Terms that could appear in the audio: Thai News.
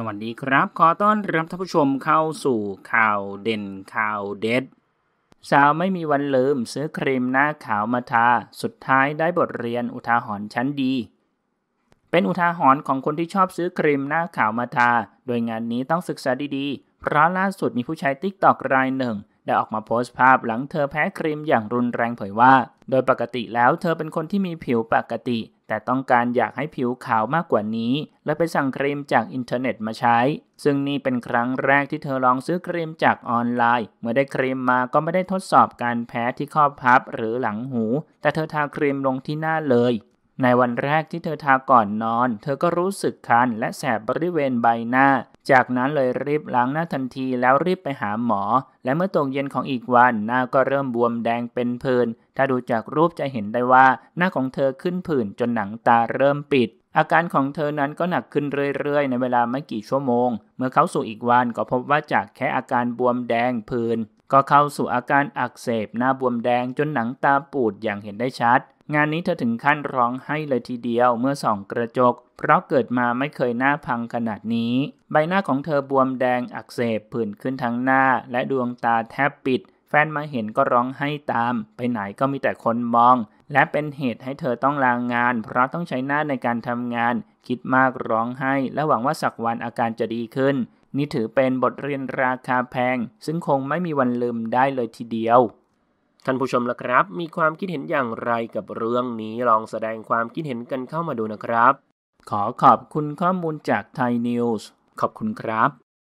สวัสดีครับขอต้อนรับท่านผู้ชมเข้าสู่ข่าวเด่นข่าวเด็ดสาวไม่มีวันลืมซื้อครีมหน้าขาวมาทาสุดท้ายได้บทเรียนอุทาหรณ์ชั้นดีเป็นอุทาหรณ์ของคนที่ชอบซื้อครีมหน้าขาวมาทาโดยงานนี้ต้องศึกษาดีๆเพราะล่าสุดมีผู้ใช้ TikTok รายหนึ่งได้ออกมาโพสต์ภาพหลังเธอแพ้ครีมอย่างรุนแรงเผยว่าโดยปกติแล้วเธอเป็นคนที่มีผิวปกติแต่ต้องการอยากให้ผิวขาวมากกว่านี้เลยไปสั่งครีมจากอินเทอร์เน็ตมาใช้ซึ่งนี่เป็นครั้งแรกที่เธอลองซื้อครีมจากออนไลน์เมื่อได้ครีมมาก็ไม่ได้ทดสอบการแพ้ที่ข้อพับหรือหลังหูแต่เธอทาครีมลงที่หน้าเลยในวันแรกที่เธอทาก่อนนอนเธอก็รู้สึกคันและแสบบริเวณใบหน้าจากนั้นเลยรีบล้างหน้าทันทีแล้วรีบไปหาหมอและเมื่อตกเย็นของอีกวันหน้าก็เริ่มบวมแดงเป็นผื่นถ้าดูจากรูปจะเห็นได้ว่าหน้าของเธอขึ้นผื่นจนหนังตาเริ่มปิดอาการของเธอนั้นก็หนักขึ้นเรื่อยๆในเวลาไม่กี่ชั่วโมงเมื่อเข้าสู่อีกวันก็พบว่าจากแค่อาการบวมแดงผื่นก็เข้าสู่อาการอักเสบหน้าบวมแดงจนหนังตาปูดอย่างเห็นได้ชัดงานนี้เธอถึงขั้นร้องไห้เลยทีเดียวเมื่อส่องกระจกเพราะเกิดมาไม่เคยหน้าพังขนาดนี้ใบหน้าของเธอบวมแดงอักเสบผื่นขึ้นทั้งหน้าและดวงตาแทบปิดแฟนมาเห็นก็ร้องไห้ตามไปไหนก็มีแต่คนมองและเป็นเหตุให้เธอต้องลางานเพราะต้องใช้หน้าในการทำงานคิดมากร้องไห้และหวังว่าสักวันอาการจะดีขึ้นนี่ถือเป็นบทเรียนราคาแพงซึ่งคงไม่มีวันลืมได้เลยทีเดียวท่านผู้ชมล่ะครับมีความคิดเห็นอย่างไรกับเรื่องนี้ลองแสดงความคิดเห็นกันเข้ามาดูนะครับขอขอบคุณข้อมูลจาก Thai News ขอบคุณครับ